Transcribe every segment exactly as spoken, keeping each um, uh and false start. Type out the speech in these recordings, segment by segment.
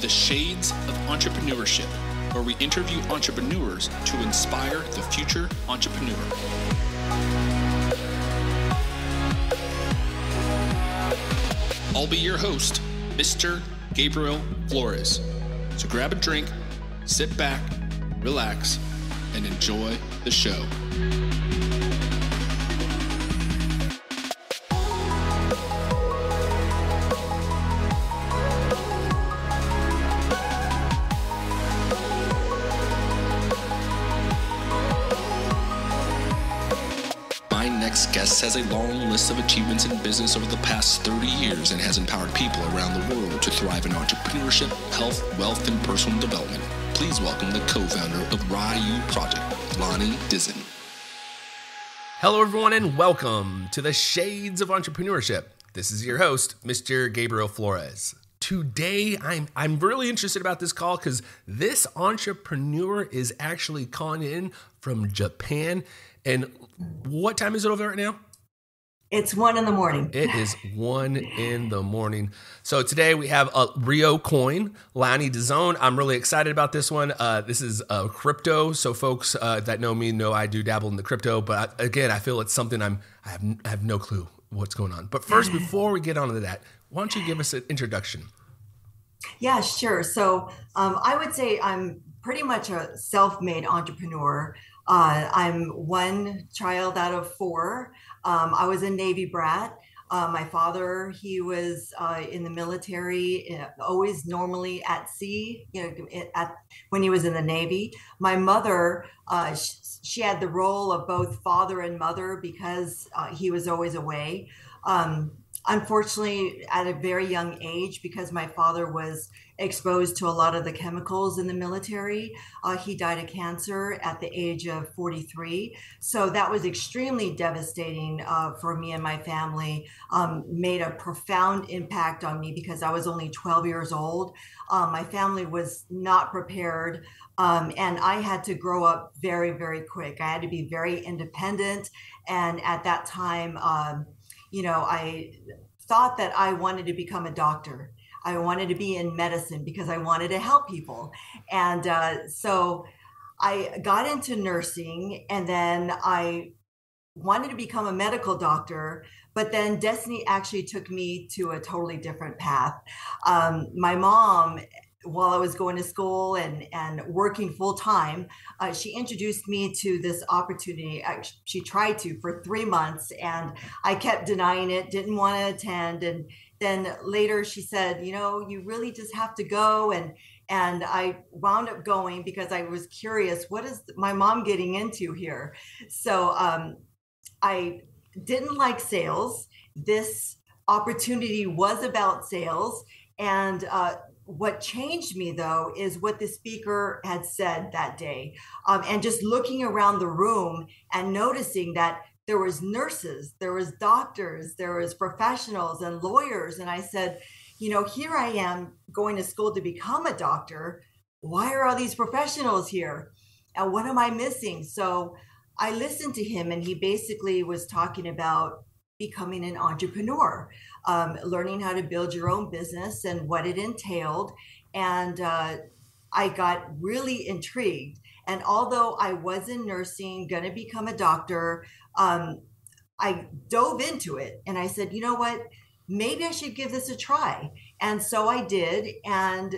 The Shades of Entrepreneurship, where we interview entrepreneurs to inspire the future entrepreneur. I'll be your host, Mister Gabriel Flores. So grab a drink, sit back, relax, and enjoy the show. Guest has a long list of achievements in business over the past thirty years and has empowered people around the world to thrive in entrepreneurship, health, wealth, and personal development. Please welcome the co-founder of R Y O Project, Lani Dizon. Hello, everyone, and welcome to The Shades of Entrepreneurship. This is your host, Mister Gabriel Flores. Today, I'm, I'm really interested about this call because this entrepreneur is actually calling in from Japan. And what time is it over there right now? It's one in the morning. It is one in the morning. So today we have a R Y O Coin, Lani Dizon. I'm really excited about this one. Uh, this is uh, crypto. So folks uh, that know me know I do dabble in the crypto. But I, again, I feel it's something I'm I have I have no clue what's going on. But first, before we get on to that, why don't you give us an introduction? Yeah, sure. So um, I would say I'm pretty much a self-made entrepreneur. Uh, I'm one child out of four. Um, I was a Navy brat. Uh, my father, he was uh, in the military, always normally at sea, you know, at, when he was in the Navy. My mother, uh, she, she had the role of both father and mother because uh, he was always away. Um, unfortunately, at a very young age, because my father was exposed to a lot of the chemicals in the military. Uh, he died of cancer at the age of forty-three. So that was extremely devastating uh, for me and my family, um, made a profound impact on me because I was only twelve years old. Um, my family was not prepared. Um, and I had to grow up very, very quick. I had to be very independent. And at that time, um, you know, I thought that I wanted to become a doctor. I wanted to be in medicine because I wanted to help people. And uh, so I got into nursing, and then I wanted to become a medical doctor, but then destiny actually took me to a totally different path. Um, my mom, while I was going to school and, and working full time, uh, she introduced me to this opportunity. I, she tried to for three months and I kept denying it, didn't want to attend. And then later she said, you know, you really just have to go. And and I wound up going because I was curious, what is my mom getting into here? So um, I didn't like sales. This opportunity was about sales. And uh, what changed me, though, is what the speaker had said that day. Um, and just looking around the room and noticing that there was nurses, there was doctors, there was professionals and lawyers. And I said, you know, here I am going to school to become a doctor. Why are all these professionals here? And what am I missing? So I listened to him, and he basically was talking about becoming an entrepreneur, um, learning how to build your own business and what it entailed. And uh, I got really intrigued. And although I was in nursing, going to become a doctor, um, I dove into it. And I said, you know what, maybe I should give this a try. And so I did. And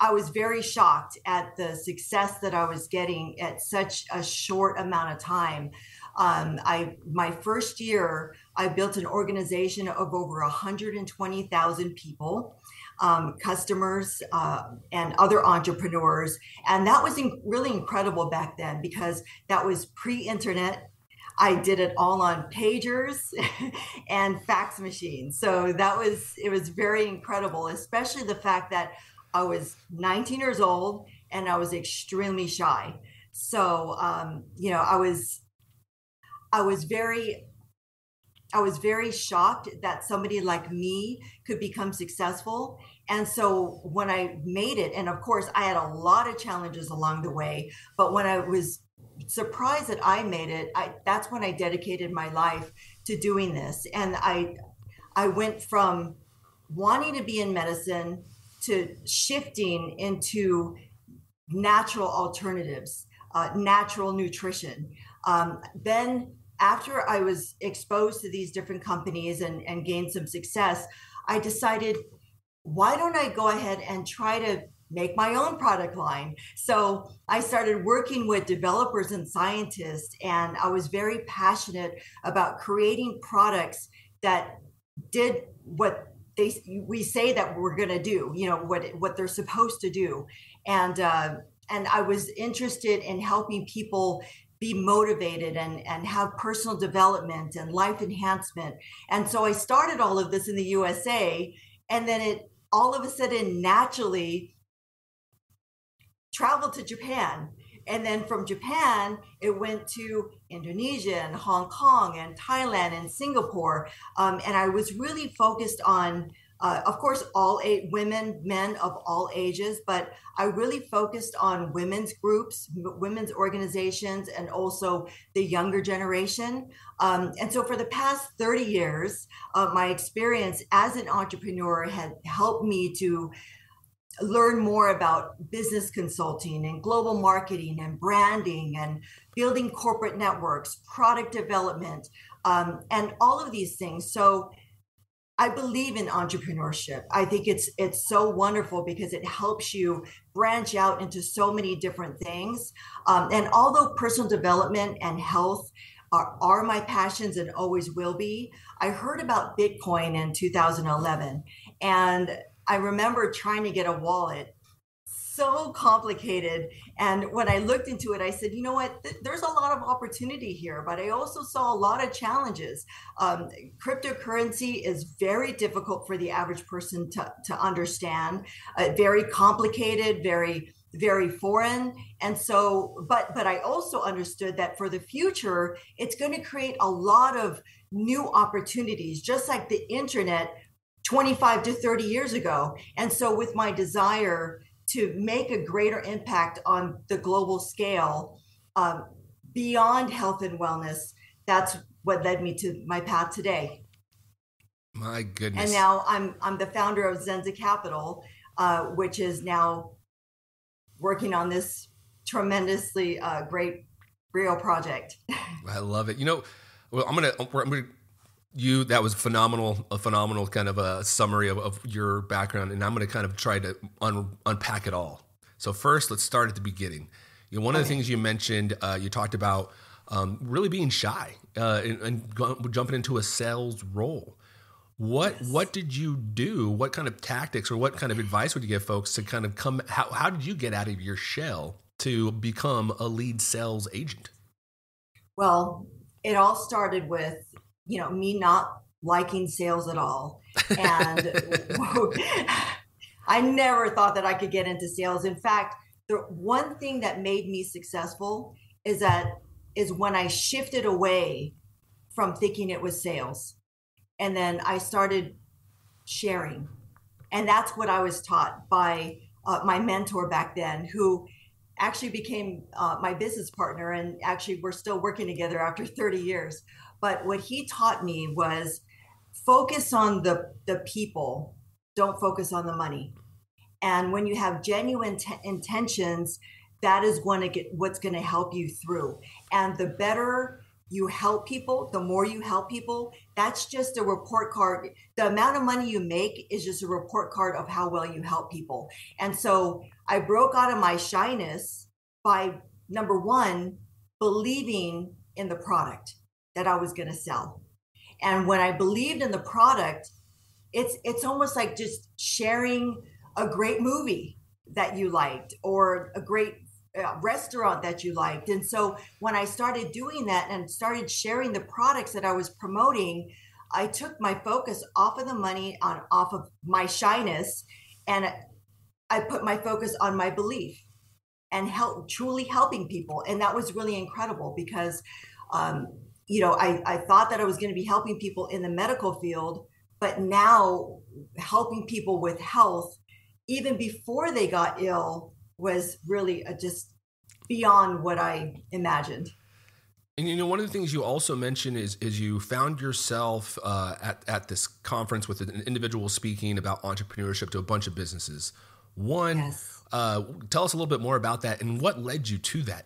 I was very shocked at the success that I was getting at such a short amount of time. Um, I my first year, I built an organization of over one hundred twenty thousand people. Um, customers uh, and other entrepreneurs. And that was in- really incredible back then because that was pre-internet. I did it all on pagers and fax machines. So that was, it was very incredible, especially the fact that I was nineteen years old and I was extremely shy. So, um, you know, I was, I was very I was very shocked that somebody like me could become successful. And so when I made it, and of course I had a lot of challenges along the way, but when I was surprised that I made it, I, that's when I dedicated my life to doing this. And I, I went from wanting to be in medicine to shifting into natural alternatives, uh, natural nutrition. Um, then after I was exposed to these different companies and, and gained some success, I decided, why don't I go ahead and try to make my own product line? So I started working with developers and scientists, and I was very passionate about creating products that did what they we say that we're going to do, you know, what what they're supposed to do. And uh, and I was interested in helping people be motivated and, and have personal development and life enhancement. And so I started all of this in the U S A, and then it all of a sudden naturally traveled to Japan. And then from Japan, it went to Indonesia and Hong Kong and Thailand and Singapore. Um, and I was really focused on, uh, of course, all eight women, men of all ages, but I really focused on women's groups, women's organizations, and also the younger generation. Um, and so for the past thirty years, uh, my experience as an entrepreneur had helped me to learn more about business consulting and global marketing and branding and building corporate networks, product development, um, and all of these things. So I believe in entrepreneurship. I think it's it's so wonderful because it helps you branch out into so many different things. Um, and although personal development and health are, are my passions and always will be, I heard about Bitcoin in two thousand eleven, and I remember trying to get a wallet, so complicated. And when I looked into it, I said, you know what, Th- there's a lot of opportunity here, but I also saw a lot of challenges. Um, cryptocurrency is very difficult for the average person to, to understand, uh, very complicated, very, very foreign. And so, but, but I also understood that for the future, it's going to create a lot of new opportunities, just like the internet twenty-five to thirty years ago. And so with my desire to make a greater impact on the global scale, um, beyond health and wellness, that's what led me to my path today. My goodness. And now I'm I'm the founder of Zenza Capital, uh, which is now working on this tremendously uh, great RYO project. I love it. You know, well, I'm going to, I'm going to, You, that was phenomenal, a phenomenal kind of a summary of, of your background, and I'm going to kind of try to un, unpack it all. So first, let's start at the beginning. You know, one okay. of the things you mentioned, uh, you talked about um, really being shy uh, and, and g- jumping into a sales role. What yes. what did you do? What kind of tactics or what kind of advice would you give folks to kind of come, how, how did you get out of your shell to become a lead sales agent? Well, it all started with, you know, me not liking sales at all. And I never thought that I could get into sales. In fact, the one thing that made me successful is that is when I shifted away from thinking it was sales. And then I started sharing. And that's what I was taught by uh, my mentor back then, who actually became uh, my business partner. And actually, we're still working together after thirty years. But what he taught me was focus on the, the people, don't focus on the money. And when you have genuine t- intentions, that is going to get what's going to help you through. And the better you help people, the more you help people, that's just a report card. The amount of money you make is just a report card of how well you help people. And so I broke out of my shyness by, number one, believing in the product that I was going to sell. And when I believed in the product, it's it's almost like just sharing a great movie that you liked or a great uh, restaurant that you liked. And so when I started doing that and started sharing the products that I was promoting, I took my focus off of the money, on off of my shyness, and I put my focus on my belief and help truly helping people. And that was really incredible because um you know, I, I thought that I was going to be helping people in the medical field, but now helping people with health, even before they got ill, was really a, just beyond what I imagined. And, you know, one of the things you also mentioned is, is you found yourself uh, at, at this conference with an individual speaking about entrepreneurship to a bunch of businesses. One, yes. uh, tell us a little bit more about that and what led you to that.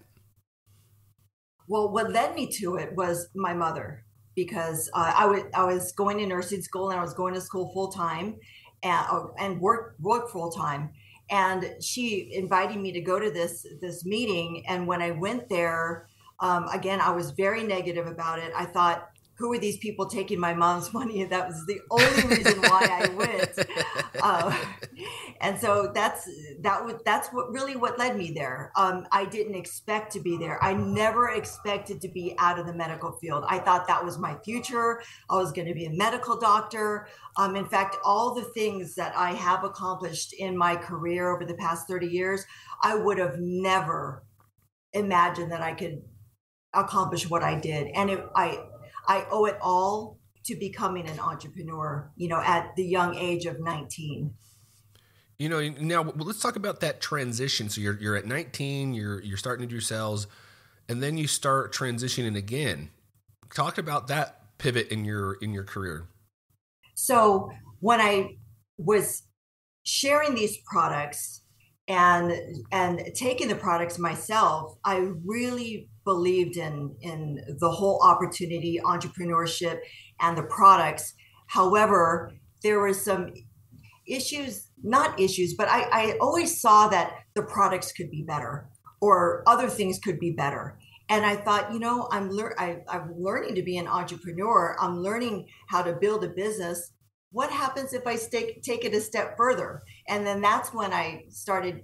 Well, what led me to it was my mother, because uh, I, w- I was going to nursing school and I was going to school full time and, uh, and work, work full time. And she invited me to go to this, this meeting. And when I went there, Um, again, I was very negative about it. I thought, who are these people taking my mom's money? And that was the only reason why I went. Uh, and so that's that was that's what really what led me there. Um, I didn't expect to be there. I never expected to be out of the medical field. I thought that was my future. I was going to be a medical doctor. Um, in fact, all the things that I have accomplished in my career over the past thirty years, I would have never imagined that I could accomplish what I did. And it, I, I owe it all to becoming an entrepreneur, you know, at the young age of nineteen. You know, now let's talk about that transition. So you're, you're at nineteen, you're, you're starting to do sales, and then you start transitioning again. Talk about that pivot in your, in your career. So when I was sharing these products and, and taking the products myself, I really believed in, in the whole opportunity, entrepreneurship, and the products. However, there were some issues, not issues, but I, I always saw that the products could be better or other things could be better. And I thought, you know, I'm, lear- I, I'm learning to be an entrepreneur. I'm learning how to build a business. What happens if I stay, take it a step further? And then that's when I started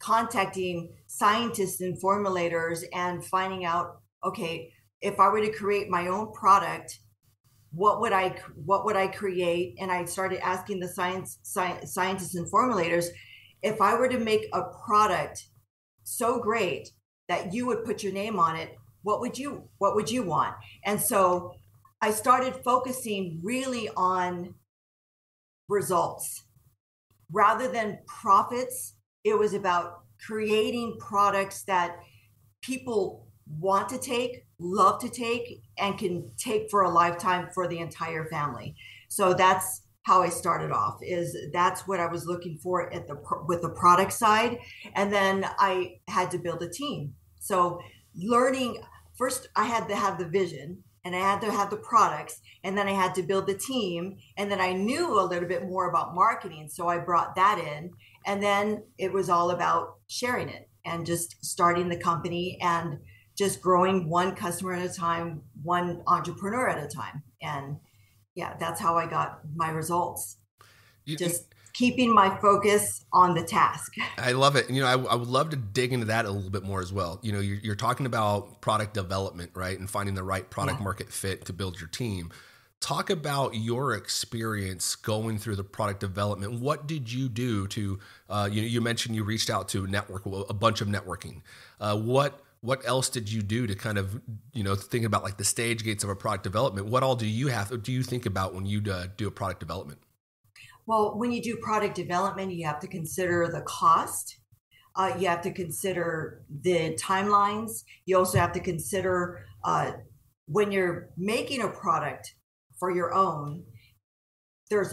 contacting scientists and formulators and finding out, okay, if I were to create my own product, what would I what would I create? And I started asking the science, science scientists and formulators, if I were to make a product so great that you would put your name on it, what would you what would you want? And so I started focusing really on results rather than profits. It was about creating products that people want to take, love to take, and can take for a lifetime for the entire family. So that's how I started off, is that's what I was looking for at the with the product side. And then I had to build a team. So learning, first I had to have the vision, and I had to have the products, and then I had to build the team. And then I knew a little bit more about marketing, so I brought that in. And then it was all about sharing it and just starting the company and just growing one customer at a time, one entrepreneur at a time. And yeah, that's how I got my results. You, just keeping my focus on the task. I love it. You know, I, I would love to dig into that a little bit more as well. You know, you're, you're talking about product development, right? And finding the right product yeah. market fit to build your team. Talk about your experience going through the product development. What did you do to, uh, you, you mentioned you reached out to network, a bunch of networking. Uh, what what else did you do to kind of, you know, think about like the stage gates of a product development? What all do you have, do you think about when you uh, do a product development? Well, when you do product development, you have to consider the cost. Uh, you have to consider the timelines. You also have to consider uh, when you're making a product for your own, there's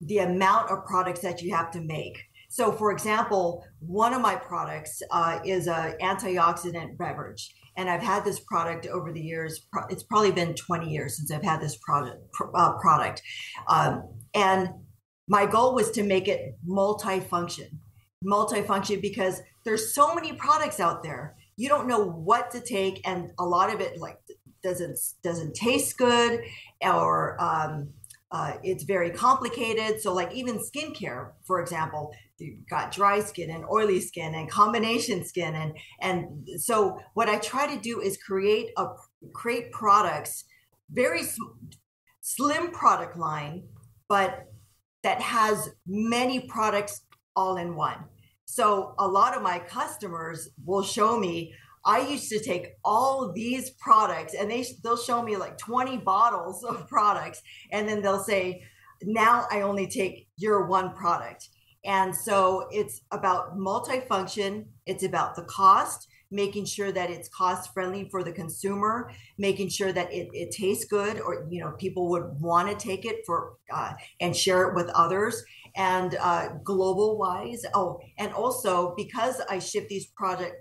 the amount of products that you have to make. So for example, one of my products uh, is an antioxidant beverage. And I've had this product over the years. It's probably been twenty years since I've had this product. Uh, product. Um, and my goal was to make it multifunction. Multifunction because there's so many products out there. You don't know what to take. And a lot of it like doesn't doesn't taste good, or um, uh, it's very complicated. So like even skincare, for example, you've got dry skin and oily skin and combination skin. And and so what I try to do is create a create products, very sm- slim product line, but that has many products all in one. So a lot of my customers will show me, I used to take all of these products, and they, they'll show me like twenty bottles of products. And then they'll say, now I only take your one product. And so it's about multifunction. It's about the cost. making sure that it's cost friendly for the consumer, making sure that it, it tastes good, or, you know, people would want to take it for uh, and share it with others. And uh, global wise. Oh, and also because I ship these product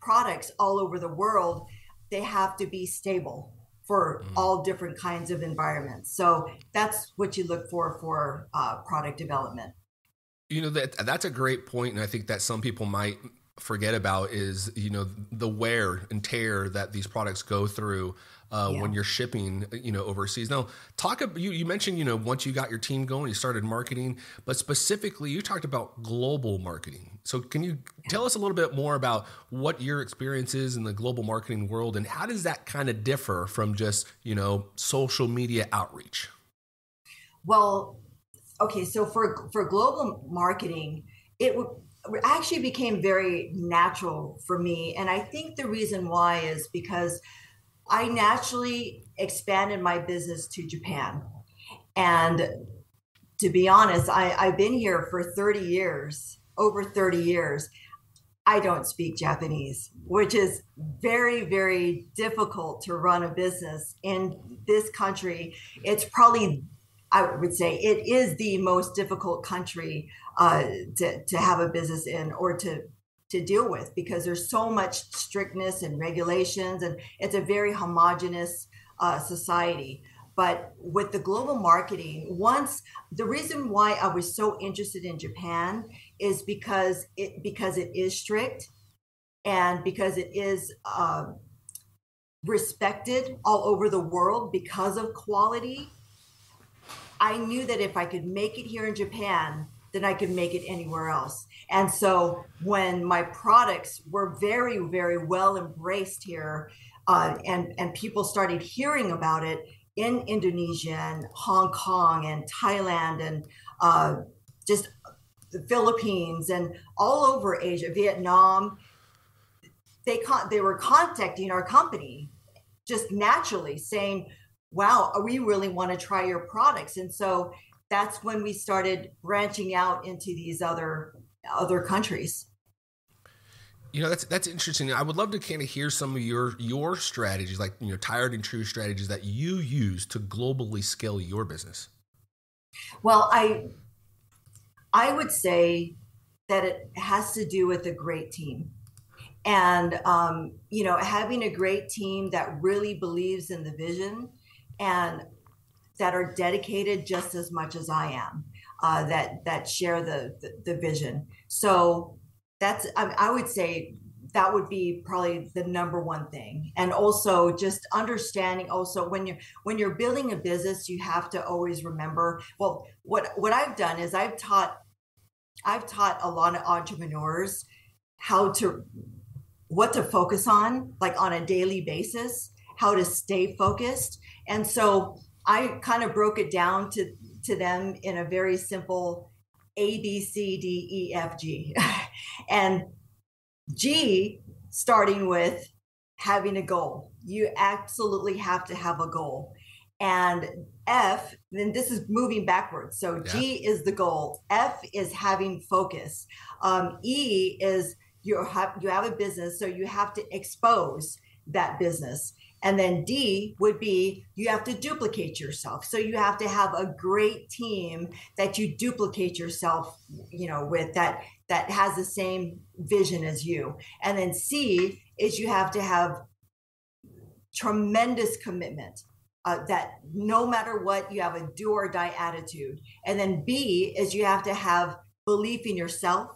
products all over the world, they have to be stable for mm-hmm. all different kinds of environments. So that's what you look for for uh, product development. You know, that that's a great point, and I think that some people might forget about is, you know, the wear and tear that these products go through uh, yeah. when you're shipping, you know, overseas. Now, talk about, you, you mentioned, you know, once you got your team going, you started marketing, but specifically you talked about global marketing. So can you yeah. tell us a little bit more about what your experience is in the global marketing world, and how does that kind of differ from just, you know, social media outreach? Well, okay, so for for global marketing, it actually became very natural for me. And I think the reason why is because I naturally expanded my business to Japan. And to be honest, I, I've been here for thirty years, over thirty years. I don't speak Japanese, which is very, very difficult to run a business in this country. It's probably I would say it is the most difficult country uh, to, to have a business in, or to, to deal with, because there's so much strictness and regulations, and it's a very homogenous uh, society. But with the global marketing, once the reason why I was so interested in Japan is because it because it is strict, and because it is uh, respected all over the world because of quality. I knew that if I could make it here in Japan, then I could make it anywhere else. And so when my products were very, very well embraced here, uh, and, and people started hearing about it in Indonesia and Hong Kong and Thailand and uh, just the Philippines and all over Asia, Vietnam, they con- they were contacting our company just naturally saying, wow, we really want to try your products. And so that's when we started branching out into these other other countries. You know, that's that's interesting. I would love to kind of hear some of your your strategies, like, you know, tired and true strategies that you use to globally scale your business. Well, I I would say that it has to do with a great team. And, um, you know, having a great team that really believes in the vision, and that are dedicated just as much as I am, uh, that that share the, the, the vision. So that's, I, I would say that would be probably the number one thing. And also just understanding also when you're, when you're building a business, you have to always remember, well, what, what I've done is I've taught, I've taught a lot of entrepreneurs how to, what to focus on, like on a daily basis, how to stay focused. And so I kind of broke it down to, to them in a very simple A, B, C, D, E, F, G. And G, starting with having a goal. You absolutely have to have a goal. And F, then this is moving backwards. So yeah. G is the goal. F is having focus. Um, E is you have, you have a business, so you have to expose that business. And then D would be, you have to duplicate yourself. So you have to have a great team that you duplicate yourself, you know, with that, that has the same vision as you. And then C is you have to have tremendous commitment, uh, that no matter what, you have a do or die attitude. And then B is you have to have belief in yourself,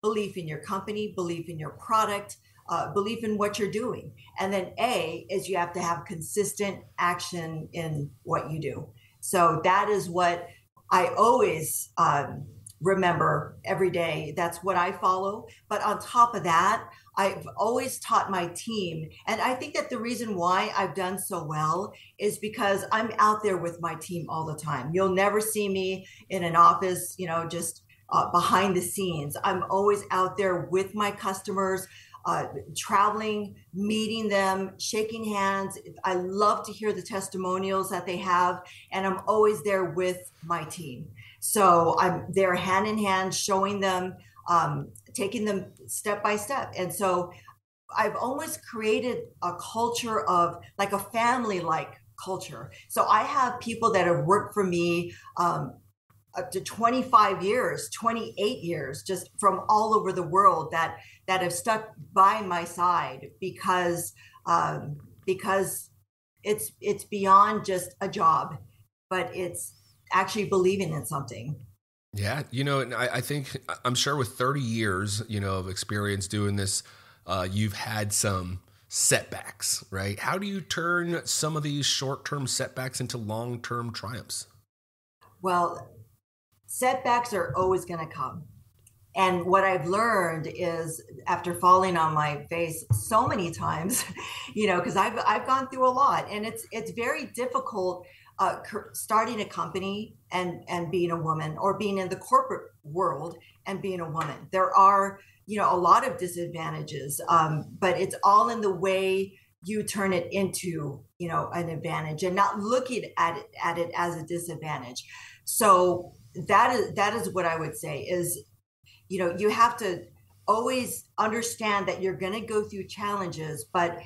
belief in your company, belief in your product, Uh, belief in what you're doing. And then A is you have to have consistent action in what you do. So that is what I always um, remember every day. That's what I follow. But on top of that, I've always taught my team. And I think that the reason why I've done so well is because I'm out there with my team all the time. You'll never see me in an office, you know, just uh, behind the scenes. I'm always out there with my customers, Uh, traveling, meeting them, shaking hands. I love to hear the testimonials that they have, and I'm always there with my team. So I'm there hand in hand, showing them, um, taking them step by step. And so I've always created a culture of like a family-like culture. So I have people that have worked for me um, up to twenty-five years, twenty-eight years, just from all over the world that that have stuck by my side because um, because it's it's beyond just a job, but it's actually believing in something. Yeah, you know, and I, I think I'm sure with thirty years, you know, of experience doing this, uh, you've had some setbacks, right? How do you turn some of these short-term setbacks into long-term triumphs? Well, setbacks are always going to come. And what I've learned is after falling on my face so many times, you know, because I've I've gone through a lot, and it's it's very difficult. Uh, starting a company and, and being a woman, or being in the corporate world and being a woman. There are, you know, a lot of disadvantages, um, but it's all in the way you turn it into, you know, an advantage, and not looking at it, at it as a disadvantage. So that is, that is what I would say is, you know, you have to always understand that you're going to go through challenges, but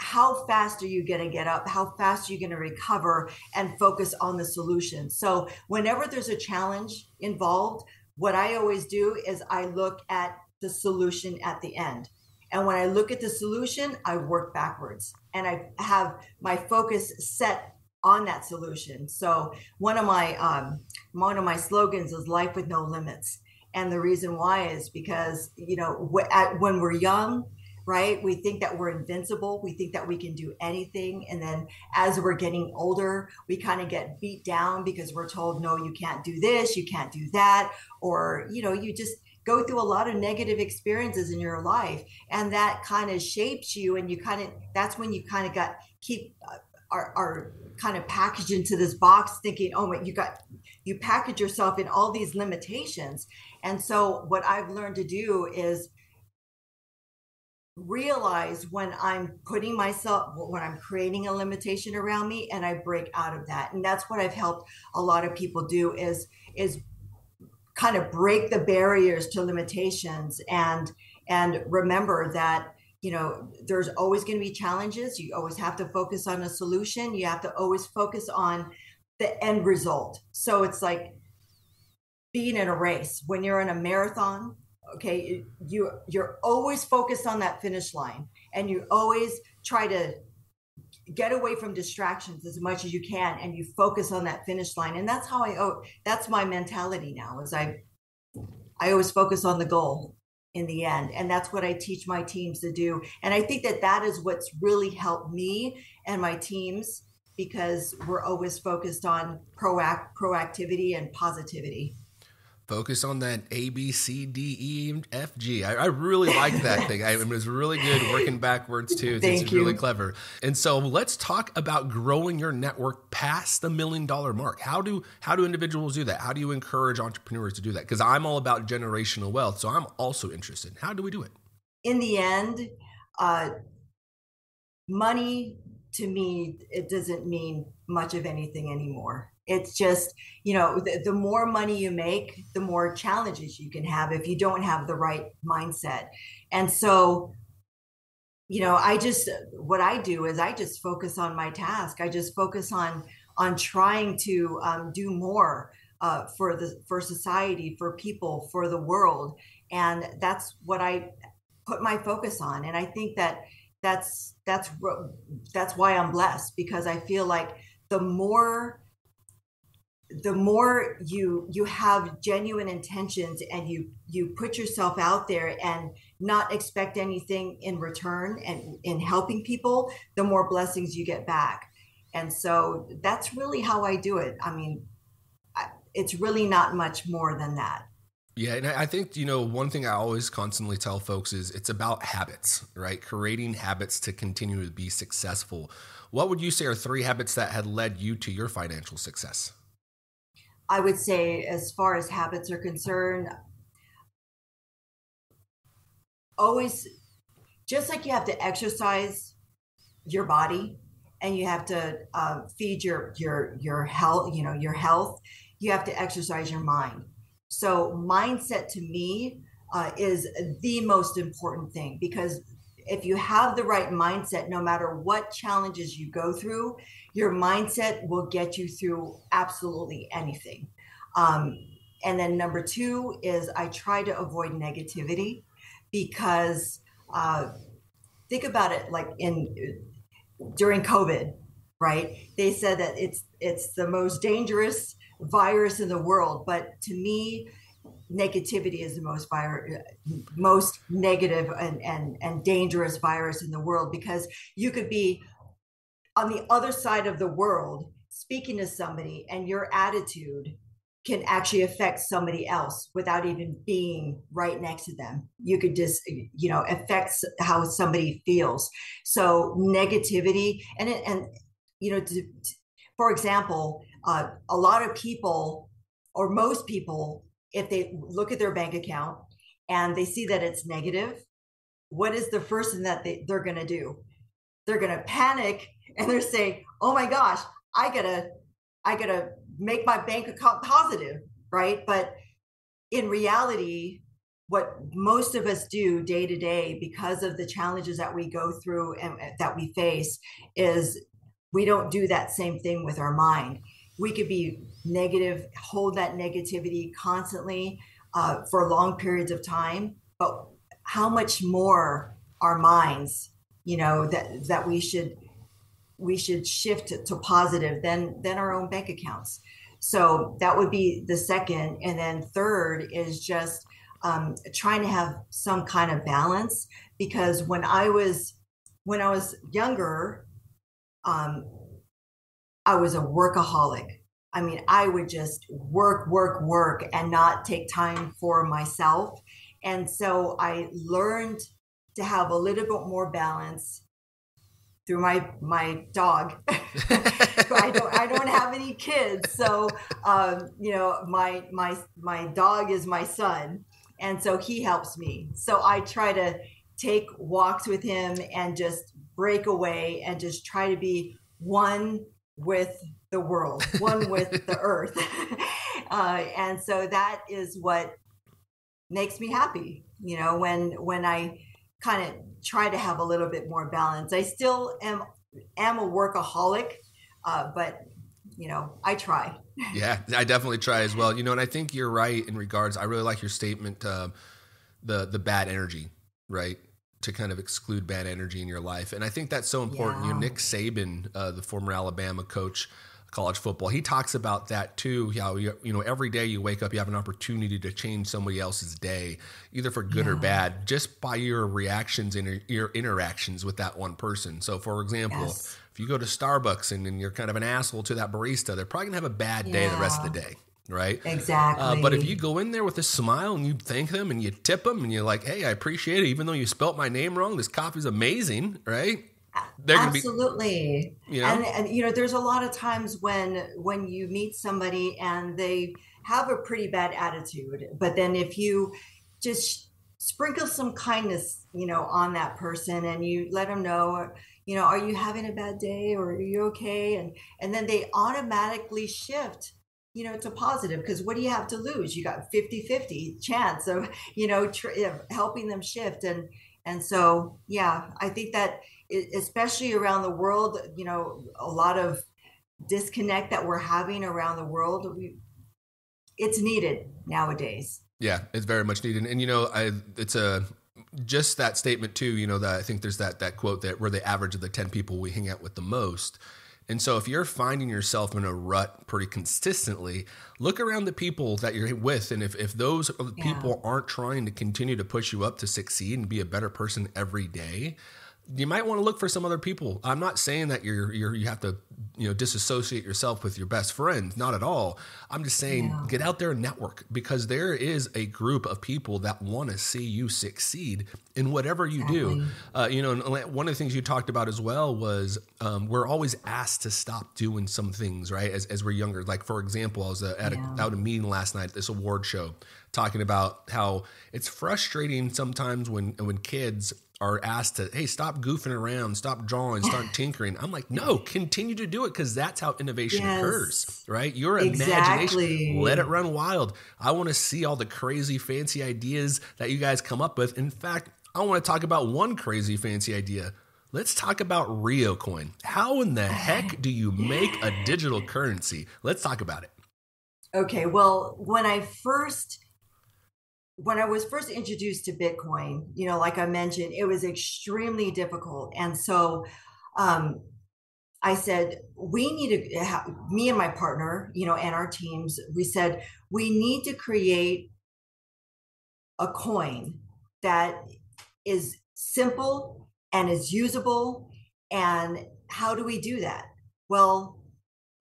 how fast are you going to get up? How fast are you going to recover and focus on the solution? So whenever there's a challenge involved, what I always do is I look at the solution at the end. And when I look at the solution, I work backwards, and I have my focus set on that solution. So one of my, um, one of my slogans is life with no limits. And the reason why is because, you know, when we're young, right? We think that we're invincible. We think that we can do anything. And then as we're getting older, we kind of get beat down because we're told, no, you can't do this, you can't do that. Or, you know, you just go through a lot of negative experiences in your life. And that kind of shapes you. And you kind of, that's when you kind of got, keep, uh, are, are kind of packaged into this box thinking, oh, wait, you got, you package yourself in all these limitations. And so what I've learned to do is realize when I'm putting myself, when I'm creating a limitation around me, and I break out of that. And that's what I've helped a lot of people do is, is kind of break the barriers to limitations, and, and remember that, you know, there's always going to be challenges. You always have to focus on a solution. You have to always focus on the end result. So it's like being in a race. When you're in a marathon, okay, you you're always focused on that finish line, and you always try to get away from distractions as much as you can, and you focus on that finish line. And that's how I oh, that's my mentality now, is I I always focus on the goal in the end, and that's what I teach my teams to do. And I think that that is what's really helped me and my teams, because we're always focused on proact proactivity and positivity. Focus on that A, B, C, D, E, F, G. I, I really like that thing. I, it was really good working backwards too. Thank it's you. Really clever. And so let's talk about growing your network past the million dollar mark. How do how do individuals do that? How do you encourage entrepreneurs to do that? Because I'm all about generational wealth, so I'm also interested. How do we do it? In the end, uh, money to me, it doesn't mean much of anything anymore. It's just, you know, the, the more money you make, the more challenges you can have if you don't have the right mindset. And so, you know, I just, what I do is I just focus on my task. I just focus on on trying to um, do more uh, for the for society, for people, for the world. And that's what I put my focus on. And I think that that's that's that's why I'm blessed, because I feel like the more the more you you have genuine intentions, and you you put yourself out there and not expect anything in return, and in helping people, the more blessings you get back. And so that's really how I do it. I mean, it's really not much more than that. Yeah. And I think, you know, one thing I always constantly tell folks is it's about habits, right? Creating habits to continue to be successful. What would you say are three habits that had led you to your financial success? I would say, as far as habits are concerned, always, just like you have to exercise your body, and you have to uh, feed your your your health, you know, your health, you have to exercise your mind. So mindset to me uh, is the most important thing, because if you have the right mindset, no matter what challenges you go through, your mindset will get you through absolutely anything. Um, and then number two is I try to avoid negativity, because uh, think about it, like in during COVID, right? They said that it's it's the most dangerous virus in the world, but to me, negativity is the most vir- most negative and, and, and dangerous virus in the world, because you could be on the other side of the world speaking to somebody and your attitude can actually affect somebody else without even being right next to them. You could just, you know, affect how somebody feels. So negativity and, and you know, to, to, for example, uh, a lot of people or most people, if they look at their bank account and they see that it's negative, what is the first thing that they, they're going to do? They're going to panic and they're saying, oh my gosh, I gotta, I gotta make my bank account positive, right? But in reality, what most of us do day to day, because of the challenges that we go through and that we face, is we don't do that same thing with our mind. We could be negative, hold that negativity constantly uh, for long periods of time, but how much more our minds, you know, that, that we should we should shift to positive than, than our own bank accounts. So that would be the second. And then third is just um, trying to have some kind of balance, because when I was, when I was younger, um, I was a workaholic. I mean, I would just work, work, work and not take time for myself. And so I learned to have a little bit more balance through my my dog. I don't I don't have any kids, so um, you know my my my dog is my son, and so he helps me. So I try to take walks with him and just break away and just try to be one with the world, one with the earth, uh, and so that is what makes me happy. You know, when when I kind of try to have a little bit more balance. I still am am a workaholic, uh, but you know, I try. Yeah, I definitely try as well. You know, and I think you're right in regards. I really like your statement, uh, the the bad energy, right? To kind of exclude bad energy in your life, and I think that's so important. Yeah. You know, Nick Saban, uh, the former Alabama coach, college football, he talks about that too. How you, you know, every day you wake up, you have an opportunity to change somebody else's day, either for good yeah. or bad, just by your reactions and your interactions with that one person. So, for example, yes. if you go to Starbucks and, and you're kind of an asshole to that barista, they're probably gonna have a bad yeah. day the rest of the day, right? Exactly. Uh, but if you go in there with a smile and you thank them and you tip them and you're like, "Hey, I appreciate it, even though you spelt my name wrong. This coffee's amazing," right? They're absolutely be, you know? and, and you know there's a lot of times when when you meet somebody and they have a pretty bad attitude, but then if you just sprinkle some kindness, you know, on that person and you let them know, you know, are you having a bad day or are you okay, and and then they automatically shift, you know, to positive, because what do you have to lose? You got fifty-fifty chance of, you know, tr- helping them shift. And and so yeah, I think that especially around the world, you know, a lot of disconnect that we're having around the world, we, it's needed nowadays. Yeah, it's very much needed. And, and you know, I, it's a, just that statement too, you know, that I think there's that, that quote that we're the average of the ten people we hang out with the most. And so if you're finding yourself in a rut pretty consistently, look around the people that you're with. And if, if those yeah. people aren't trying to continue to push you up to succeed and be a better person every day, you might want to look for some other people. I'm not saying that you're, you're, you have to, you know, disassociate yourself with your best friends. Not at all. I'm just saying, yeah. get out there and network, because there is a group of people that want to see you succeed in whatever you exactly. do. Uh, you know, and one of the things you talked about as well was um, we're always asked to stop doing some things, right? As, as we're younger. Like, for example, I was at a, yeah. at a meeting last night at this award show, talking about how it's frustrating sometimes when, when kids are asked to, hey, stop goofing around, stop drawing, start tinkering. I'm like, no, continue to do it, because that's how innovation yes. occurs, right? Your exactly. imagination, let it run wild. I want to see all the crazy, fancy ideas that you guys come up with. In fact, I want to talk about one crazy fancy idea. Let's talk about RYO Coin. How in the heck do you make a digital currency? Let's talk about it. Okay, well, when I first, when I was first introduced to Bitcoin, you know, like I mentioned, it was extremely difficult. And so um, I said, we need to, have, me and my partner, you know, and our teams, we said, we need to create a coin that is simple and is usable. And how do we do that? Well,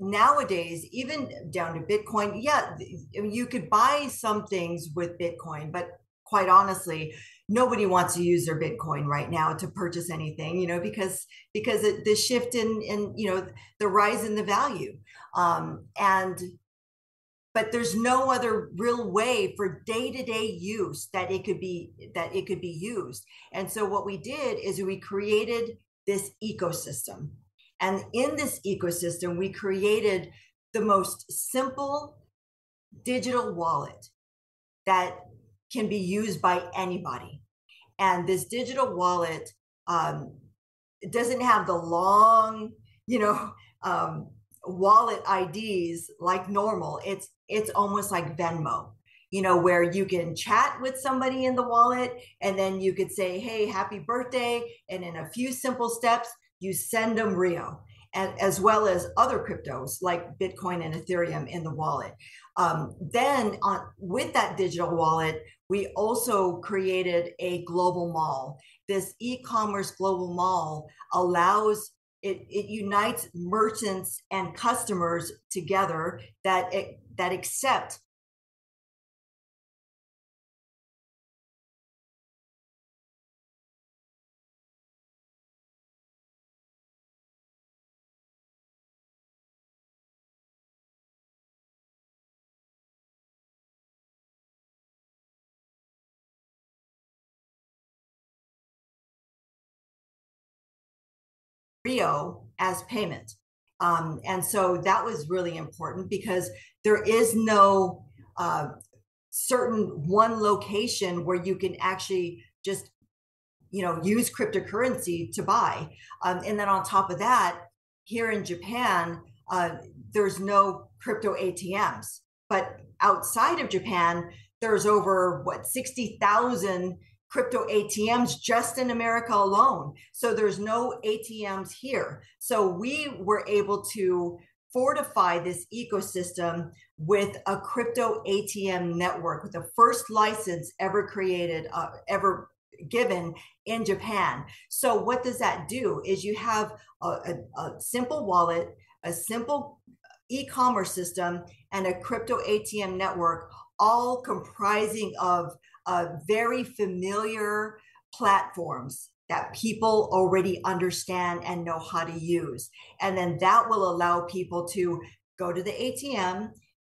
nowadays, even down to Bitcoin, yeah, you could buy some things with Bitcoin, but quite honestly, nobody wants to use their Bitcoin right now to purchase anything, you know, because because of the shift in, in, you know, the rise in the value. Um, and but there's no other real way for day-to-day use that it could be that it could be used. And so what we did is we created this ecosystem. And in this ecosystem, we created the most simple digital wallet that can be used by anybody. And this digital wallet um, doesn't have the long, you know, um, wallet I Ds like normal. It's it's almost like Venmo, you know, where you can chat with somebody in the wallet, and then you could say, hey, happy birthday. And in a few simple steps, you send them RYO, and as well as other cryptos like Bitcoin and Ethereum in the wallet. Um, then on, with that digital wallet, we also created a global mall. This e-commerce global mall allows It, it unites merchants and customers together that it, that accept RYO as payment. Um, and so that was really important because there is no uh, certain one location where you can actually just, you know, use cryptocurrency to buy. Um, and then on top of that, here in Japan, uh, there's no crypto A T Ms. But outside of Japan, there's over, what, sixty thousand crypto A T Ms just in America alone. So there's no A T Ms here. So we were able to fortify this ecosystem with a crypto A T M network, with the first license ever created, uh, ever given in Japan. So what does that do is you have a, a, a simple wallet, a simple e-commerce system, and a crypto A T M network, all comprising of Uh, very familiar platforms that people already understand and know how to use. And then that will allow people to go to the A T M.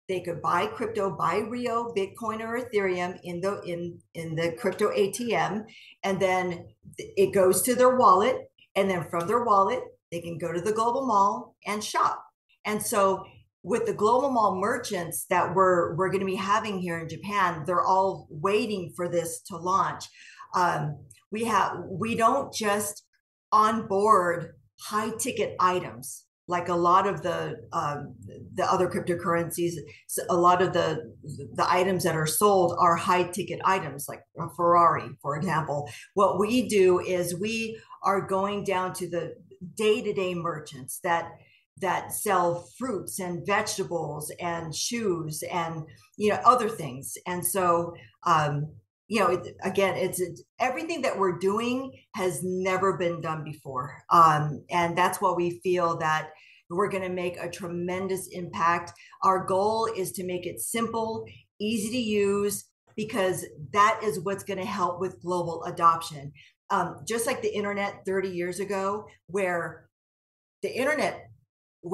They could buy crypto, buy RYO, Bitcoin, or Ethereum in the, in, in the crypto A T M. And then it goes to their wallet. And then from their wallet, they can go to the global mall and shop. And so with the global mall merchants that we're, we're going to be having here in Japan, they're all waiting for this to launch. Um, we have, we don't just onboard high ticket items like a lot of the um, the other cryptocurrencies. A lot of the the items that are sold are high ticket items, like a Ferrari, for example. What we do is we are going down to the day to day merchants that. that sell fruits and vegetables and shoes and, you know, other things. And so, um, you know, it, again, it's, it's everything that we're doing has never been done before. Um, and that's why we feel that we're going to make a tremendous impact. Our goal is to make it simple, easy to use, because that is what's going to help with global adoption. Um, just like the internet thirty years ago, where the internet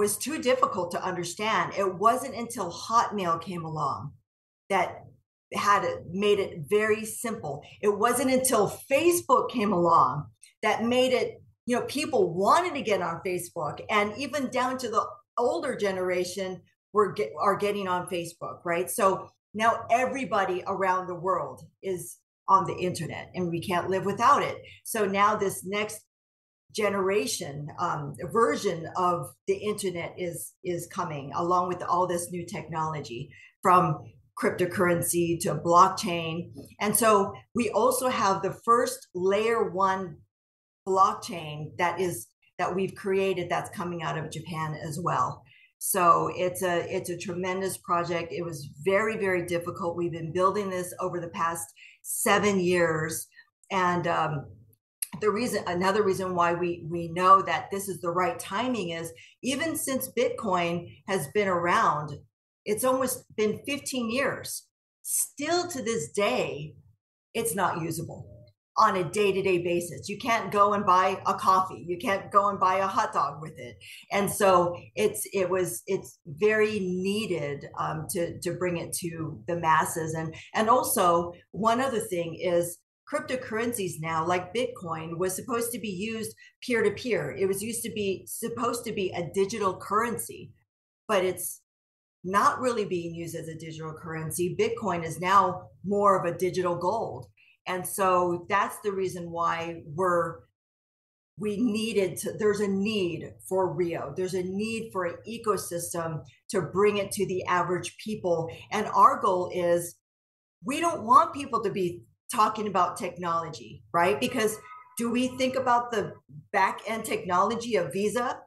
was too difficult to understand. It wasn't until Hotmail came along that had it, made it very simple. It wasn't until Facebook came along that made it, you know, people wanted to get on Facebook, and even down to the older generation were get, are getting on Facebook, right? So now everybody around the world is on the internet, and we can't live without it. So now this next generation um, version of the internet is is coming along with all this new technology, from cryptocurrency to blockchain. And so we also have the first layer one blockchain that is that we've created that's coming out of Japan as well. So it's a it's a tremendous project. It was very, very difficult. We've been building this over the past seven years. And um, the reason, another reason why we, we know that this is the right timing is, even since Bitcoin has been around, it's almost been fifteen years. Still to this day, it's not usable on a day-to-day basis. You can't go and buy a coffee. You can't go and buy a hot dog with it. And so it's it was it's very needed um, to to bring it to the masses. And and also one other thing is, cryptocurrencies now, like Bitcoin, was supposed to be used peer-to-peer. It was used to be supposed to be a digital currency, but it's not really being used as a digital currency. Bitcoin is now more of a digital gold. And so that's the reason why we're, we needed to, there's a need for RYO. There's a need for an ecosystem to bring it to the average people. And our goal is, we don't want people to be talking about technology, right? Because do we think about the back end technology of Visa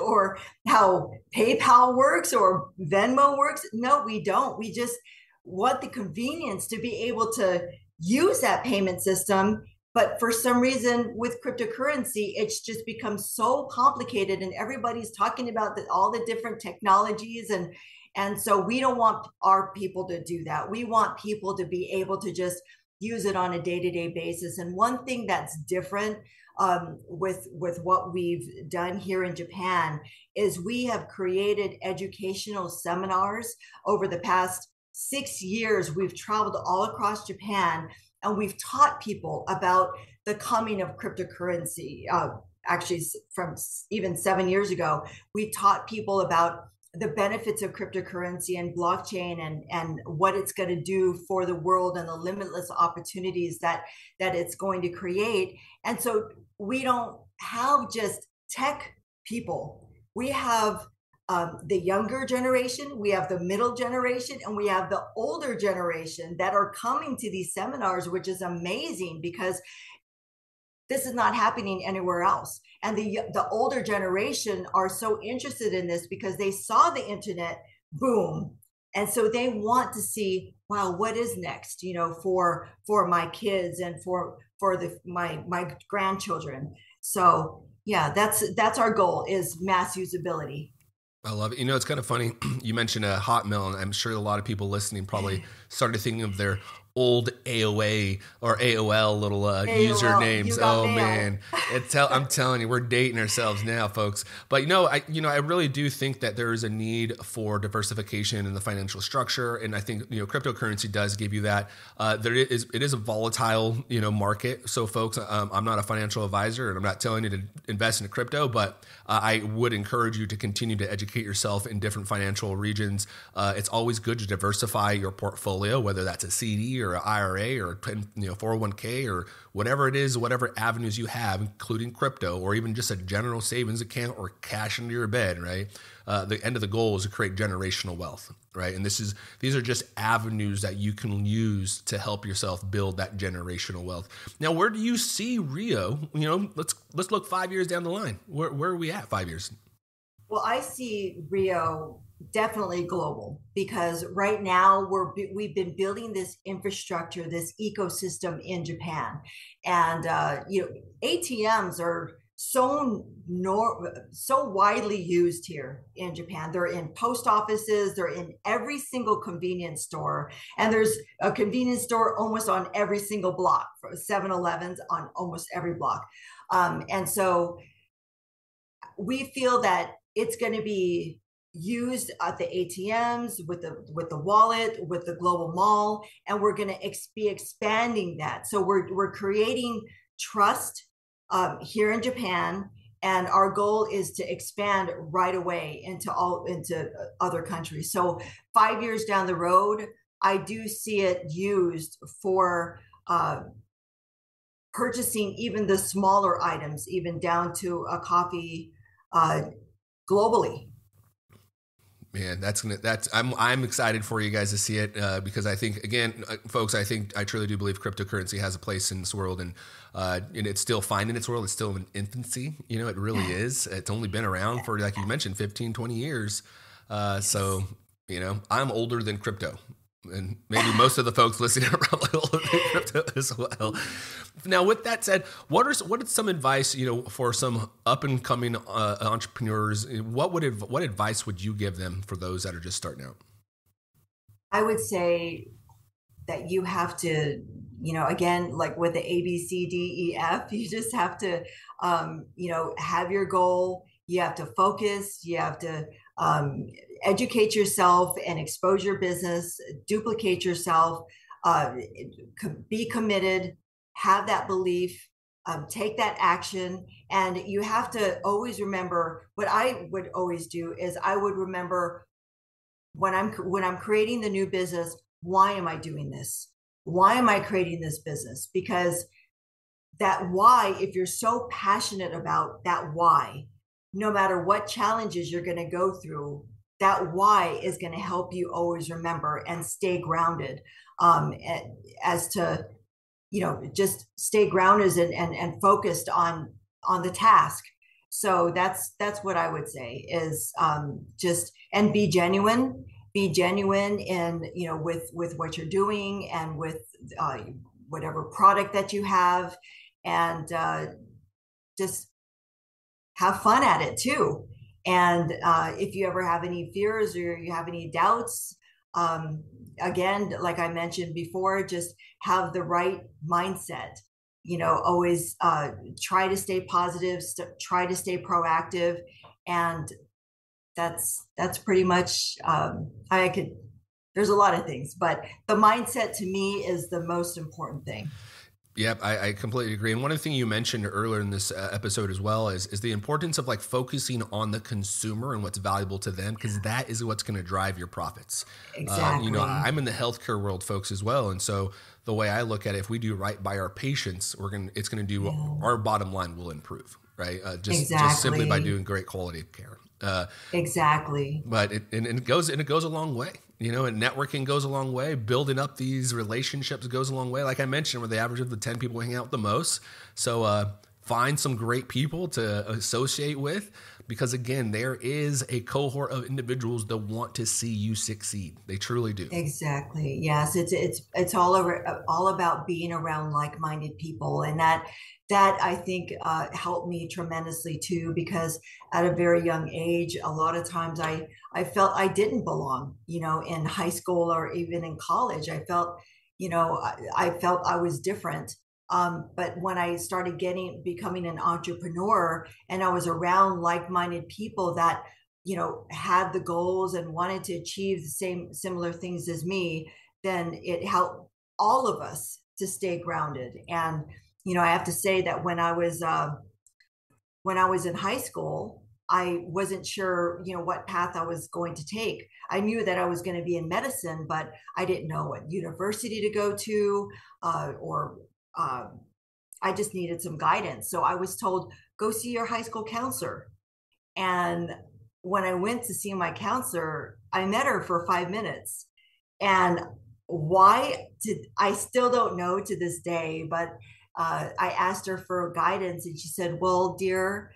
or how PayPal works or Venmo works? No, we don't. We just want the convenience to be able to use that payment system. But for some reason with cryptocurrency, it's just become so complicated, and everybody's talking about the, all the different technologies. And, and so we don't want our people to do that. We want people to be able to just use it on a day-to-day basis. And one thing that's different um, with, with what we've done here in Japan is we have created educational seminars. Over the past six years, we've traveled all across Japan, and we've taught people about the coming of cryptocurrency. Uh, actually, from even seven years ago, we taught people about the benefits of cryptocurrency and blockchain, and, and what it's going to do for the world, and the limitless opportunities that, that it's going to create. And so we don't have just tech people. We have um, the younger generation, we have the middle generation, and we have the older generation that are coming to these seminars, which is amazing because this is not happening anywhere else. And the the older generation are so interested in this because they saw the internet boom. And so they want to see, wow, what is next, you know, for for my kids and for for the my my grandchildren. So yeah, that's that's our goal, is mass usability. I love it. You know, it's kind of funny. You mentioned a Hotmail, and I'm sure a lot of people listening probably started thinking of their old A O A or A O L little uh, A O L, usernames. Oh mail. man, it's tell, I'm telling you, we're dating ourselves now, folks. But you know, I you know, I really do think that there is a need for diversification in the financial structure, and I think you know, cryptocurrency does give you that. Uh, there is it is a volatile you know market. So, folks, um, I'm not a financial advisor, and I'm not telling you to invest in crypto, but uh, I would encourage you to continue to educate yourself in different financial regions. Uh, it's always good to diversify your portfolio, whether that's a C D or or an I R A or you know four oh one k or whatever it is, whatever avenues you have, including crypto, or even just a general savings account or cash into your bed, right? Uh, the end of the goal is to create generational wealth, right? And this is these are just avenues that you can use to help yourself build that generational wealth. Now, where do you see RYO? You know, let's let's look five years down the line. Where where are we at five years? Well, I see RYO definitely global, because right now we're we've been building this infrastructure, this ecosystem in Japan, and uh, you know A T Ms are so nor- so widely used here in Japan. They're in post offices, they're in every single convenience store, and there's a convenience store almost on every single block, seven elevens on almost every block, um, and so we feel that it's going to be used at the A T Ms, with the with the wallet, with the global mall, and we're going to ex- be expanding that. So we're we're creating trust um, here in Japan, and our goal is to expand right away into all into other countries. So five years down the road, I do see it used for uh, purchasing even the smaller items, even down to a coffee, uh, globally. Man, that's gonna, that's, I'm, I'm excited for you guys to see it, uh, because I think, again, folks, I think I truly do believe cryptocurrency has a place in this world, and, uh, and it's still finding its world. It's still in infancy, you know, it really is. It's only been around for, like you mentioned, fifteen, twenty years. Uh, yes. So, you know, I'm older than crypto, and maybe most of the folks listening are probably older than crypto as well. Now, with that said, what are what is some advice, you know, for some up and coming uh, entrepreneurs? What would what advice would you give them for those that are just starting out? I would say that you have to, you know, again, like with the A, B, C, D, E, F, you just have to, um, you know, have your goal. You have to focus. You have to. Um, educate yourself and expose your business, duplicate yourself, uh, be committed, have that belief, um, take that action. And you have to always remember, what I would always do is I would remember when I'm, when I'm creating the new business, why am I doing this? Why am I creating this business? Because that why, if you're so passionate about that why, no matter what challenges you're going to go through, that why is going to help you always remember and stay grounded, um, as to, you know, just stay grounded and, and, and focused on, on the task. So that's, that's what I would say is, um, just, and be genuine, be genuine in, you know, with, with what you're doing and with, uh, whatever product that you have, and, uh, just have fun at it too. And uh, if you ever have any fears or you have any doubts, um, again, like I mentioned before, just have the right mindset. You know, always uh, try to stay positive, st- try to stay proactive. And that's that's pretty much, um, I could, there's a lot of things, but the mindset to me is the most important thing. Yep, I, I completely agree. And one of the things you mentioned earlier in this episode as well is is the importance of like focusing on the consumer and what's valuable to them, because that is what's going to drive your profits. Exactly. Um, you know, I'm in the healthcare world, folks, as well, and so the way I look at it, if we do right by our patients, we're going it's going to do yeah. our bottom line will improve, right? Uh, just exactly. just simply by doing great quality of care. Uh, exactly. But it and, and it goes and it goes a long way. You know, and networking goes a long way. Building up these relationships goes a long way. Like I mentioned, we're the average of the ten people hang out the most. So uh, find some great people to associate with, because again, there is a cohort of individuals that want to see you succeed. They truly do. Exactly. Yes, it's it's it's all over, all about being around like-minded people, and that that I think uh, helped me tremendously too. Because at a very young age, a lot of times I. I felt I didn't belong, you know, in high school or even in college. I felt, you know, I, I felt I was different. Um, but when I started getting, becoming an entrepreneur, and I was around like-minded people that, you know, had the goals and wanted to achieve the same similar things as me, then it helped all of us to stay grounded. And, you know, I have to say that when I was, uh, when I was in high school, I wasn't sure, you know, what path I was going to take. I knew that I was going to be in medicine, but I didn't know what university to go to, uh, or uh, I just needed some guidance. So I was told, go see your high school counselor. And when I went to see my counselor, I met her for five minutes. And why did I still don't know to this day, but uh, I asked her for guidance, and she said, well, dear,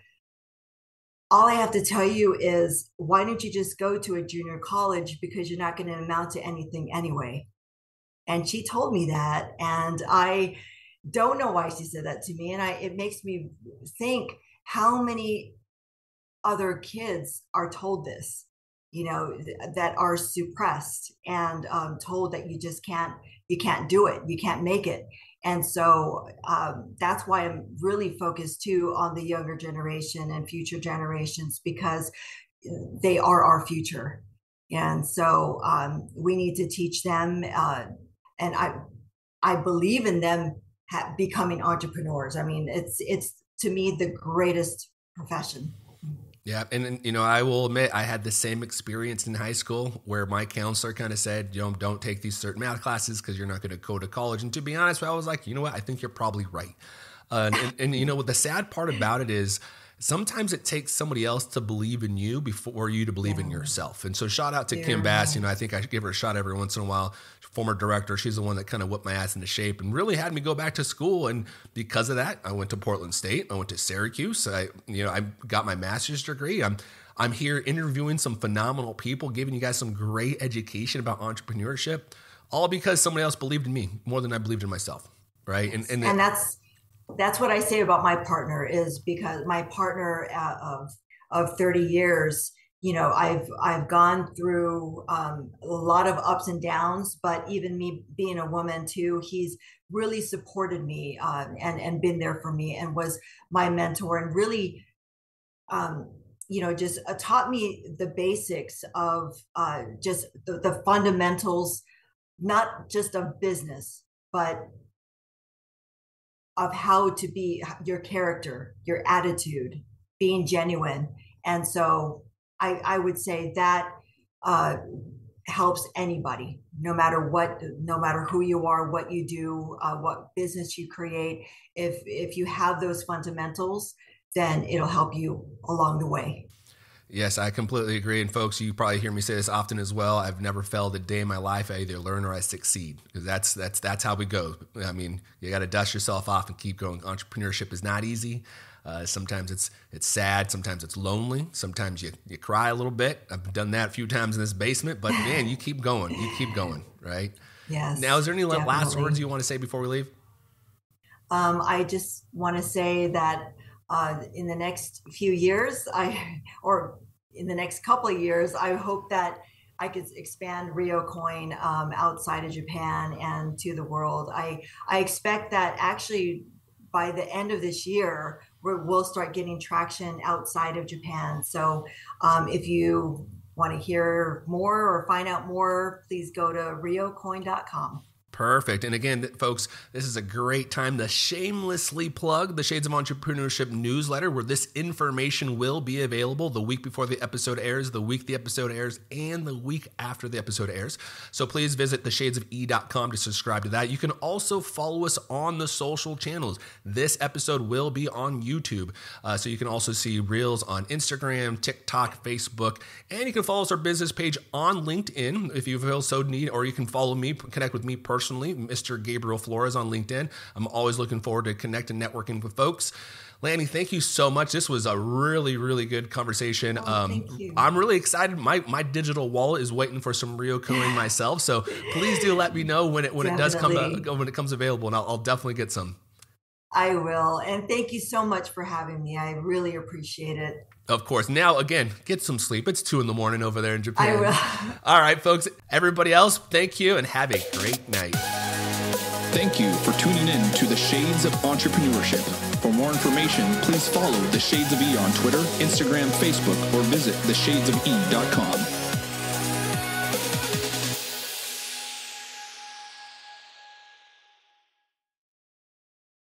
all I have to tell you is, why don't you just go to a junior college, because you're not going to amount to anything anyway. And she told me that, and I don't know why she said that to me. And I, it makes me think how many other kids are told this, you know, th- that are suppressed and um, told that you just can't, you can't do it, you can't make it. And so um, that's why I'm really focused too on the younger generation and future generations, because they are our future. And so um, we need to teach them. Uh, and I, I believe in them ha- becoming entrepreneurs. I mean, it's, it's to me the greatest profession. Yeah. And, and, you know, I will admit I had the same experience in high school where my counselor kind of said, you know, don't take these certain math classes because you're not going to go to college. And to be honest, I was like, you know what? I think you're probably right. Uh, and, and, you know, what the sad part about it is sometimes it takes somebody else to believe in you before you to believe yeah. in yourself. And so shout out to yeah. Kim Bass. You know, I think I give her a shot every once in a while. Former director. She's the one that kind of whipped my ass into shape and really had me go back to school. And because of that, I went to Portland State. I went to Syracuse. I, you know, I got my master's degree. I'm, I'm here interviewing some phenomenal people, giving you guys some great education about entrepreneurship, all because somebody else believed in me more than I believed in myself. Right. And, and, and that's, that's what I say about my partner is because my partner of, of thirty years, you know, I've, I've gone through um, a lot of ups and downs, but even me being a woman too, he's really supported me um, and, and been there for me and was my mentor and really, um, you know, just uh, taught me the basics of uh, just the, the fundamentals, not just of business, but of how to be your character, your attitude, being genuine. And so I, I would say that uh, helps anybody, no matter what, no matter who you are, what you do, uh, what business you create. If if you have those fundamentals, then it'll help you along the way. Yes, I completely agree. And folks, you probably hear me say this often as well. I've never failed a day in my life. I either learn or I succeed. Because that's that's that's how we go. I mean, you got to dust yourself off and keep going. Entrepreneurship is not easy. Uh, sometimes it's it's sad. Sometimes it's lonely. Sometimes you, you cry a little bit. I've done that a few times in this basement. But man, you keep going. You keep going, right? Yes. Now, is there any definitely. last words you want to say before we leave? Um, I just want to say that uh, in the next few years, I or in the next couple of years, I hope that I could expand RYO Coin um, outside of Japan and to the world. I I expect that actually by the end of this year, we'll start getting traction outside of Japan. So um, if you want to hear more or find out more, please go to R Y O coin dot com. Perfect. And again, folks, this is a great time to shamelessly plug the Shades of Entrepreneurship newsletter, where this information will be available the week before the episode airs, the week the episode airs, and the week after the episode airs. So please visit the shades of e dot com to subscribe to that. You can also follow us on the social channels. This episode will be on YouTube. Uh, so you can also see reels on Instagram, TikTok, Facebook, and you can follow us our business page on LinkedIn if you feel so need, or you can follow me, connect with me personally. Personally, Mister Gabriel Flores on LinkedIn. I'm always looking forward to connecting, networking with folks. Lani, thank you so much. This was a really, really good conversation. Oh, um, thank you. I'm really excited. My my digital wallet is waiting for some RYO Coin myself. So please do let me know when it when definitely. it does come uh, when it comes available, and I'll, I'll definitely get some. I will. And thank you so much for having me. I really appreciate it. Of course. Now, again, get some sleep. It's two in the morning over there in Japan. I will. All right, folks. Everybody else, thank you and have a great night. Thank you for tuning in to The Shades of Entrepreneurship. For more information, please follow The Shades of E on Twitter, Instagram, Facebook, or visit the shades of e dot com.